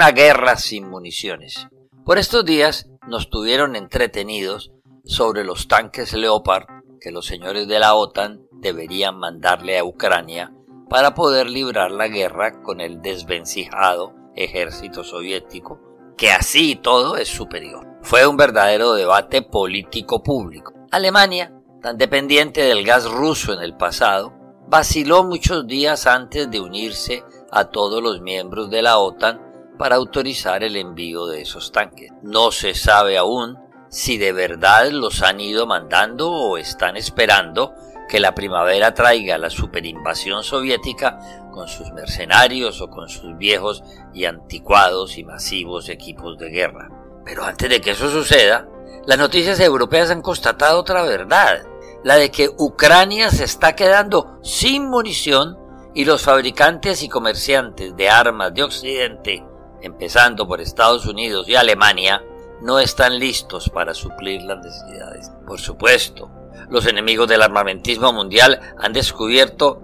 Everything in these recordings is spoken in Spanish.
una guerra sin municiones. Por estos días nos tuvieron entretenidos sobre los tanques Leopard que los señores de la OTAN deberían mandarle a Ucrania para poder librar la guerra con el desvencijado ejército soviético, que así y todo es superior. Fue un verdadero debate político público. Alemania, tan dependiente del gas ruso en el pasado, vaciló muchos días antes de unirse a todos los miembros de la OTAN para autorizar el envío de esos tanques. No se sabe aún si de verdad los han ido mandando o están esperando que la primavera traiga la superinvasión soviética con sus mercenarios o con sus viejos y anticuados y masivos equipos de guerra. Pero antes de que eso suceda, las noticias europeas han constatado otra verdad, la de que Ucrania se está quedando sin munición y los fabricantes y comerciantes de armas de Occidente, empezando por Estados Unidos y Alemania, no están listos para suplir las necesidades. Por supuesto, los enemigos del armamentismo mundial han descubierto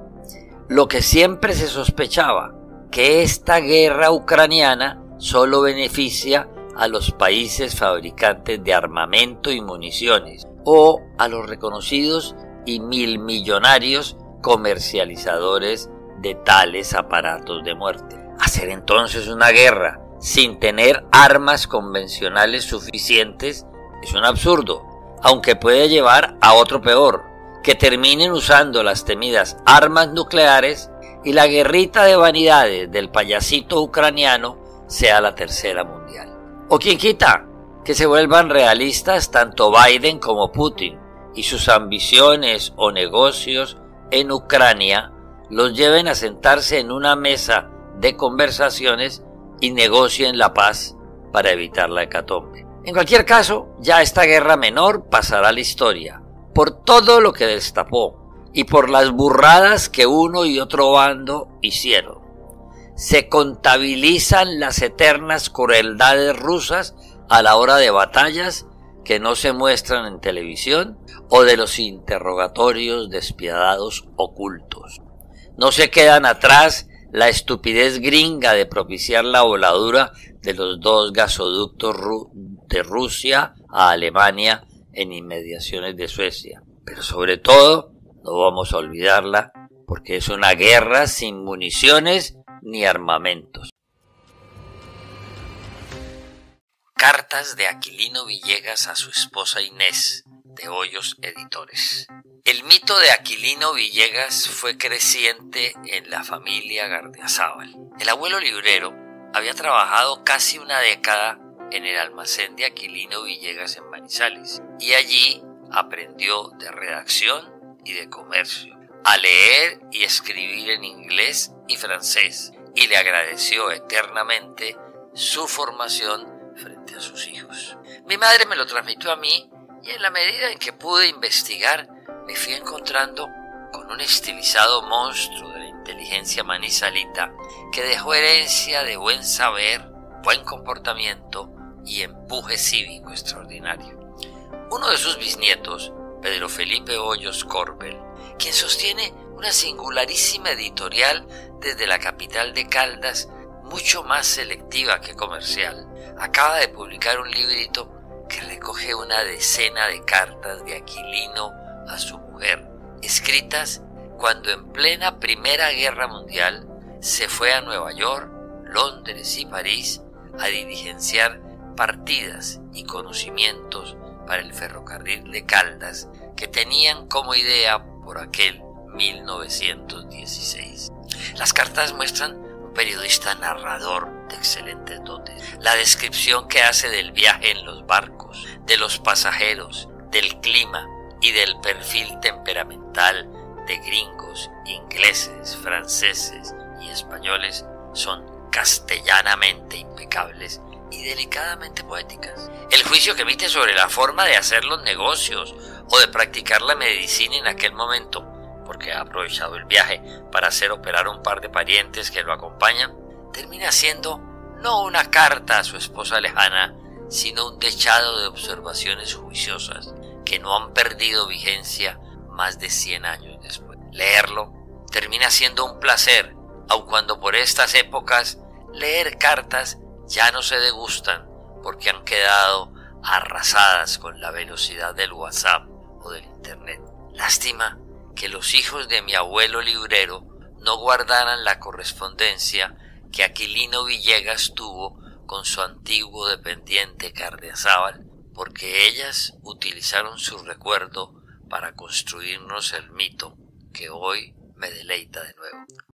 lo que siempre se sospechaba, que esta guerra ucraniana solo beneficia a los países fabricantes de armamento y municiones, o a los reconocidos y milmillonarios comercializadores de tales aparatos de muerte. Hacer entonces una guerra sin tener armas convencionales suficientes es un absurdo, aunque puede llevar a otro peor, que terminen usando las temidas armas nucleares y la guerrita de vanidades del payasito ucraniano sea la tercera mundial. O quien quita que se vuelvan realistas tanto Biden como Putin y sus ambiciones o negocios en Ucrania los lleven a sentarse en una mesa de conversaciones y negocien la paz para evitar la hecatombe. En cualquier caso, ya esta guerra menor pasará a la historia por todo lo que destapó y por las burradas que uno y otro bando hicieron. Se contabilizan las eternas crueldades rusas a la hora de batallas que no se muestran en televisión o de los interrogatorios despiadados ocultos. No se quedan atrás la estupidez gringa de propiciar la voladura de los dos gasoductos de Rusia a Alemania en inmediaciones de Suecia. Pero sobre todo, no vamos a olvidarla, porque es una guerra sin municiones ni armamentos. Cartas de Aquilino Villegas a su esposa Inés, de Hoyos Editores. El mito de Aquilino Villegas fue creciente en la familia Gardiazabal. El abuelo librero había trabajado casi una década en el almacén de Aquilino Villegas en Manizales, y allí aprendió de redacción y de comercio, a leer y escribir en inglés y francés, y le agradeció eternamente su formación frente a sus hijos. Mi madre me lo transmitió a mí, y en la medida en que pude investigar me fui encontrando con un estilizado monstruo de la inteligencia manizalita que dejó herencia de buen saber, buen comportamiento y empuje cívico extraordinario. Uno de sus bisnietos, Pedro Felipe Hoyos Corbel, quien sostiene una singularísima editorial desde la capital de Caldas, mucho más selectiva que comercial, acaba de publicar un librito que recoge una decena de cartas de Aquilino a su mujer, escritas cuando en plena Primera Guerra Mundial se fue a Nueva York, Londres y París a diligenciar partidas y conocimientos para el ferrocarril de Caldas que tenían como idea por aquel 1916. Las cartas muestran un periodista narrador de excelentes dotes. La descripción que hace del viaje en los barcos, de los pasajeros, del clima y del perfil temperamental de gringos, ingleses, franceses y españoles son castellanamente impecables y delicadamente poéticas. El juicio que emite sobre la forma de hacer los negocios o de practicar la medicina en aquel momento, porque ha aprovechado el viaje para hacer operar a un par de parientes que lo acompañan, termina siendo no una carta a su esposa lejana, sino un dechado de observaciones juiciosas que no han perdido vigencia más de 100 años después. Leerlo termina siendo un placer, aun cuando por estas épocas leer cartas ya no se degustan porque han quedado arrasadas con la velocidad del WhatsApp o del Internet. Lástima que los hijos de mi abuelo librero no guardaran la correspondencia que Aquilino Villegas tuvo con su antiguo dependiente Cardiazábal, porque ellas utilizaron su recuerdo para construirnos el mito que hoy me deleita de nuevo.